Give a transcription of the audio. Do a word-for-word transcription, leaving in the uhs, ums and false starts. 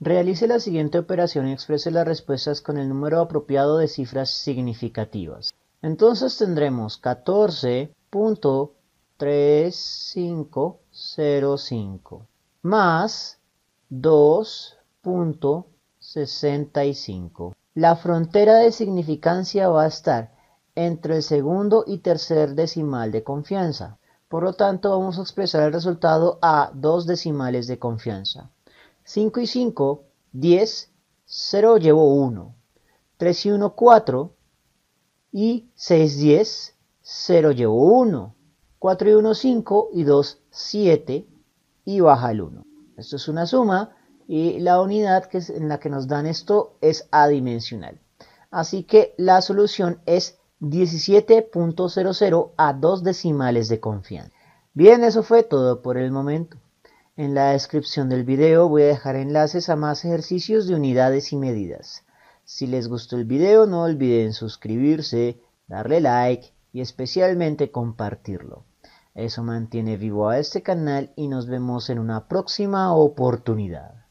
Realice la siguiente operación y exprese las respuestas con el número apropiado de cifras significativas. Entonces tendremos catorce punto treinta y cinco cero cinco más dos punto sesenta y cinco. La frontera de significancia va a estar entre el segundo y tercer decimal de confianza. Por lo tanto, vamos a expresar el resultado a dos decimales de confianza. cinco y cinco, diez, cero llevo uno. tres y uno, cuatro. Y seis, diez, cero llevo uno. cuatro y uno, cinco. Y dos, siete. Y baja el uno. Esto es una suma y la unidad que es en la que nos dan esto es adimensional. Así que la solución es diecisiete punto cero cero a dos decimales de confianza. Bien, eso fue todo por el momento. En la descripción del video voy a dejar enlaces a más ejercicios de unidades y medidas. Si les gustó el video, no olviden suscribirse, darle like y especialmente compartirlo. Eso mantiene vivo a este canal y nos vemos en una próxima oportunidad.